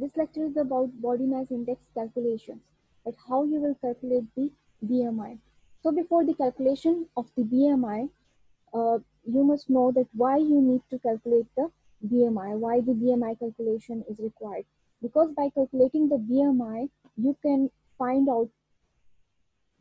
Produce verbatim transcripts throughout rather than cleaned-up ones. This lecture is about body mass index calculations, but how you will calculate the B M I. So before the calculation of the B M I, uh, you must know that why you need to calculate the B M I, why the B M I calculation is required. Because by calculating the B M I, you can find out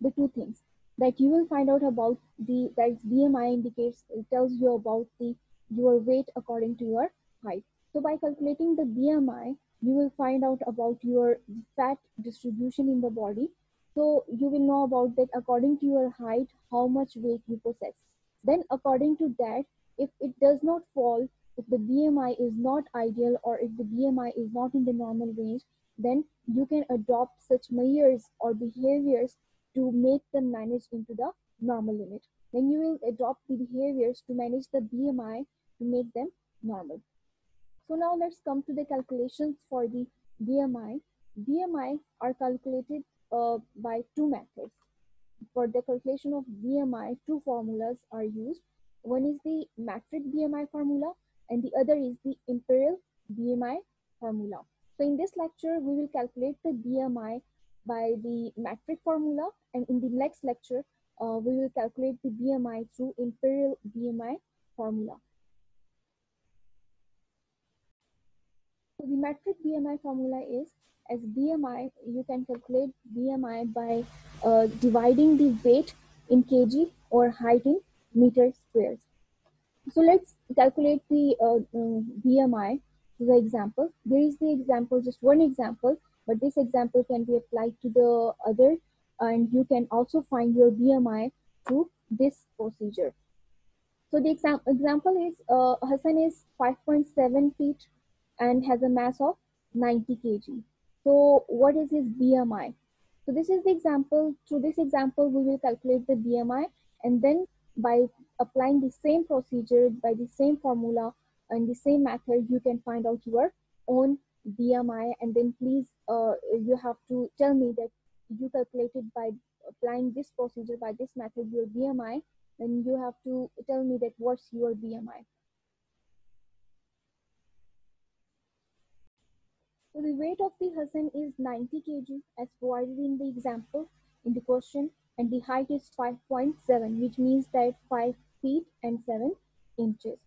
the two things. That you will find out about the, that B M I indicates, it tells you about the your weight according to your height. So by calculating the B M I, you will find out about your fat distribution in the body. So you will know about that according to your height, how much weight you possess. Then according to that, if it does not fall, if the B M I is not ideal or if the B M I is not in the normal range, then you can adopt such measures or behaviors to make them manage into the normal limit. Then you will adopt the behaviors to manage the B M I to make them normal. So now let's come to the calculations for the B M I. B M I are calculated uh, by two methods. For the calculation of B M I, two formulas are used. One is the metric B M I formula and the other is the imperial B M I formula. So in this lecture, we will calculate the B M I by the metric formula, and in the next lecture, uh, we will calculate the B M I through imperial B M I formula. So the metric B M I formula is, as B M I, you can calculate B M I by uh, dividing the weight in kg or height in meter squares. So let's calculate the uh, um, B M I. The example, there is the example, just one example, but this example can be applied to the other, and you can also find your B M I through this procedure. So the exam example is uh, Hassan is five point seven feet and has a mass of ninety kilograms. So what is his B M I? So this is the example. Through this example, we will calculate the B M I, and then by applying the same procedure, by the same formula and the same method, you can find out your own B M I, and then please uh, you have to tell me that you calculated by applying this procedure, by this method, your B M I, then you have to tell me that what's your B M I. So the weight of the Hassan is ninety kilograms as provided in the example in the question, and the height is five point seven, which means that five feet and seven inches.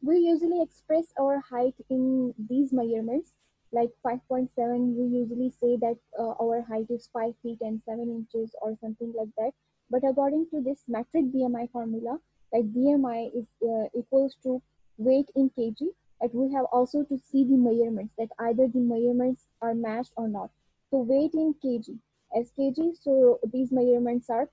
We usually express our height in these measurements, like five point seven, we usually say that uh, our height is five feet and seven inches or something like that. But according to this metric B M I formula, like B M I is uh, equals to weight in kg, and we have also to see the measurements, that either the measurements are matched or not. So weight in kg, as kg, so these measurements are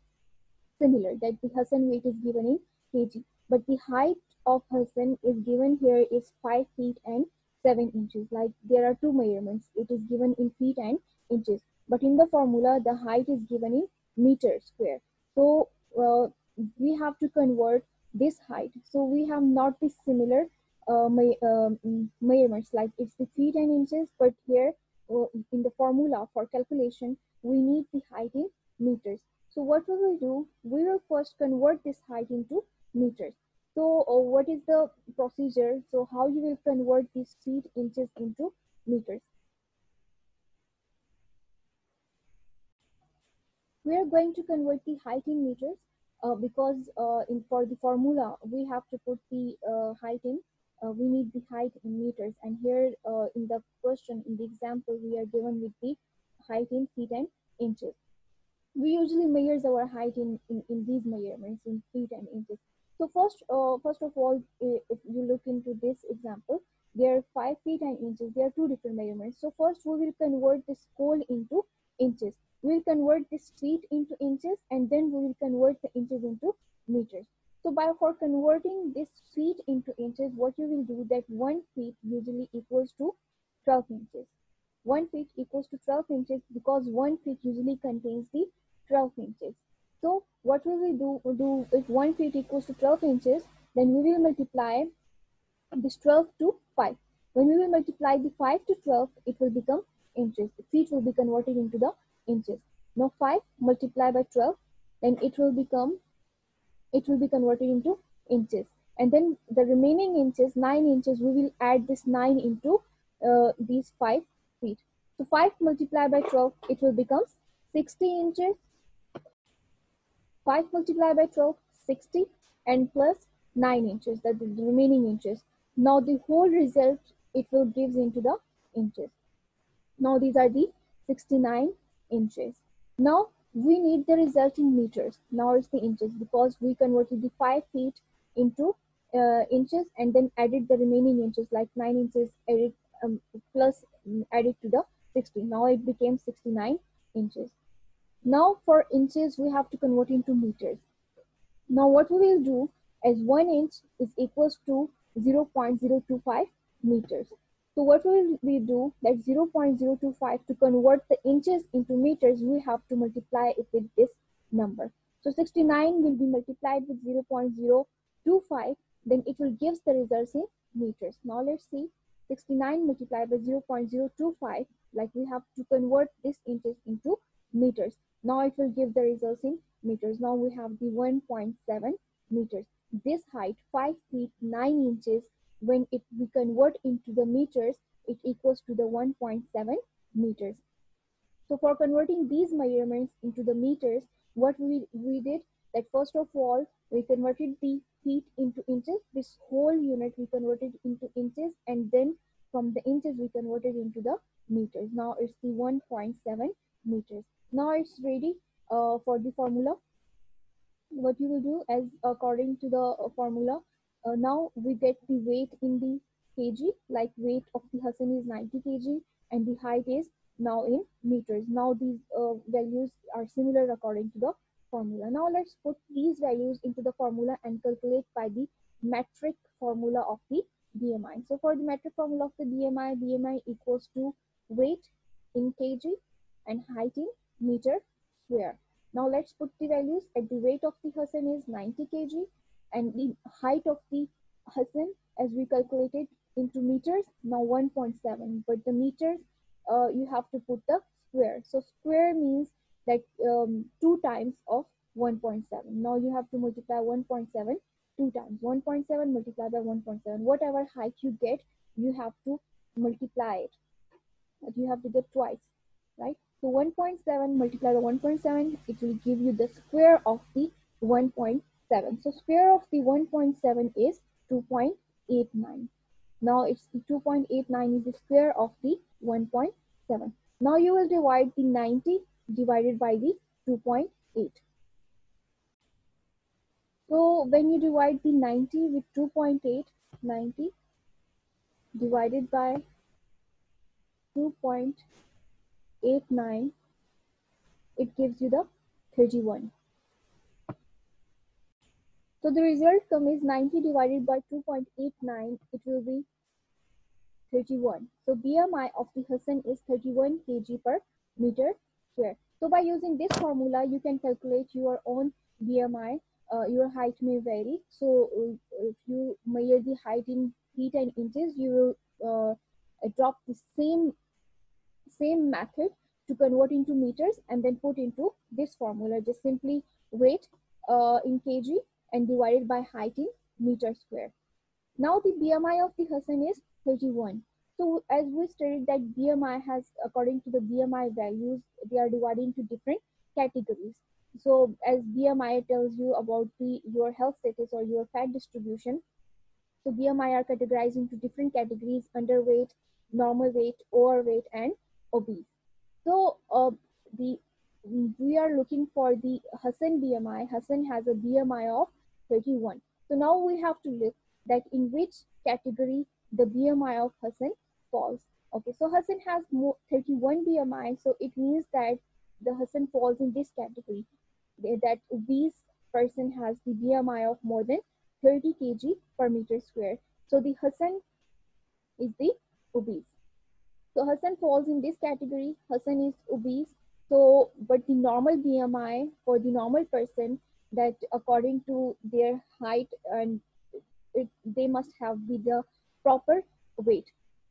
similar, that the Hassan weight is given in kg. But the height of Hassan is given here is five feet and seven inches. Like there are two measurements, it is given in feet and inches, but in the formula the height is given in meter square. So uh, we have to convert this height. So we have not the similar uh, me um, measurements, like it's the feet and inches, but here uh, in the formula for calculation we need the height in meters. So what we will do, we will first convert this height into meters. So uh, what is the procedure? So how you will convert these feet inches into meters? We are going to convert the height in meters uh, because uh, in for the formula we have to put the uh, height in. Uh, we need the height in meters, and here uh, in the question, in the example, we are given with the height in feet and inches. We usually measure our height in, in in these measurements in feet and inches. So first, uh, first of all, if you look into this example, there are five feet and inches. There are two different measurements. So first, we will convert this whole into inches. We will convert this feet into inches, and then we will convert the inches into meters. So by for converting this feet into inches, what you will do, that one feet usually equals to twelve inches. One feet equals to twelve inches because one feet usually contains the twelve inches. So what will we do, do if one feet equals to twelve inches, then we will multiply this twelve to five. When we will multiply the five to twelve, it will become inches. The feet will be converted into the inches. Now five multiplied by twelve, then it will become, it will be converted into inches. And then the remaining inches, nine inches, we will add this nine into uh, these five feet. So five multiplied by twelve, it will become sixty inches. five multiplied by twelve, sixty, and plus nine inches, that is the remaining inches. Now the whole result, it will gives into the inches. Now these are the sixty-nine inches. Now we need the resulting meters. Now it's the inches, because we converted the five feet into uh, inches and then added the remaining inches, like nine inches added um, plus added to the sixty. Now it became sixty-nine inches. Now for inches we have to convert into meters. Now what we will do is one inch is equals to zero point zero two five meters. So what will we do, that zero point zero two five, to convert the inches into meters, we have to multiply it with this number. So sixty-nine will be multiplied with zero point zero two five, then it will give the results in meters. Now let's see, sixty-nine multiplied by zero point zero two five, like we have to convert this inches into meters. Now it will give the results in meters. Now we have the one point seven meters. This height, five feet nine inches, when it we convert into the meters, it equals to the one point seven meters. So for converting these measurements into the meters, what we, we did, that first of all, we converted the feet into inches. This whole unit we converted into inches, and then from the inches we converted into the meters. Now it's the one point seven meters. Now it's ready uh, for the formula. What you will do, as according to the formula, uh, now we get the weight in the kg, like weight of the Hasan is ninety kilograms and the height is now in meters. Now these uh, values are similar according to the formula. Now let's put these values into the formula and calculate by the metric formula of the B M I. So for the metric formula of the B M I, B M I equals to weight in kg and height in meter square. Now let's put the values. At the weight of the Hasan is ninety kilograms and the height of the Hasan, as we calculated, into meters, now one point seven. But the meters, uh, you have to put the square. So square means that um, two times of one point seven. Now you have to multiply one point seven two times. one point seven multiplied by one point seven. Whatever height you get, you have to multiply it. But you have to get twice, right? So one point seven multiplied by one point seven, it will give you the square of the one point seven. So square of the one point seven is two point eight nine. Now it's the two point eight nine is the square of the one point seven. Now you will divide the ninety divided by the two point eight. So when you divide the ninety with two point eight, ninety divided by two point eight nine, it gives you the thirty-one. So the result come is ninety divided by two point eight nine, it will be thirty-one. So B M I of the Hasan is thirty-one kilograms per meter square. So by using this formula, you can calculate your own B M I. Uh, your height may vary. So if you measure the height in feet and inches, you will uh, adopt the same same method to convert into meters and then put into this formula. Just simply weight uh, in kg and divided by height in meter square. Now the B M I of the Hasan is thirty-one. So as we stated that B M I has, according to the B M I values, they are divided into different categories. So as B M I tells you about the your health status or your fat distribution, so B M I are categorized into different categories: underweight, normal weight, overweight, and obese. So uh, the we are looking for the Hasan B M I. Hasan has a B M I of thirty-one. So now we have to list that in which category the B M I of Hasan falls. Okay, so Hasan has more thirty-one B M I, so it means that the Hasan falls in this category, that obese person has the B M I of more than thirty kilograms per meter square. So the Hasan is the obese. So Hasan falls in this category. Hasan is obese. So, but the normal B M I for the normal person, that according to their height and it, they must have with the proper weight.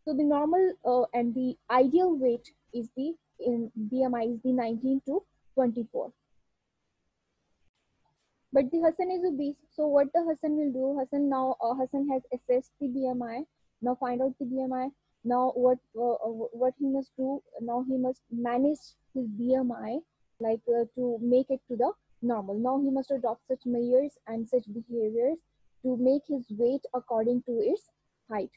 So the normal uh, and the ideal weight is the in B M I is the nineteen to twenty-four. But the Hassan is obese. So what the Hassan will do, Hassan now, uh, Hassan has assessed the B M I. Now find out the B M I. Now what uh, what he must do, now he must manage his B M I, like uh, to make it to the normal. Now he must adopt such measures and such behaviors to make his weight according to its height.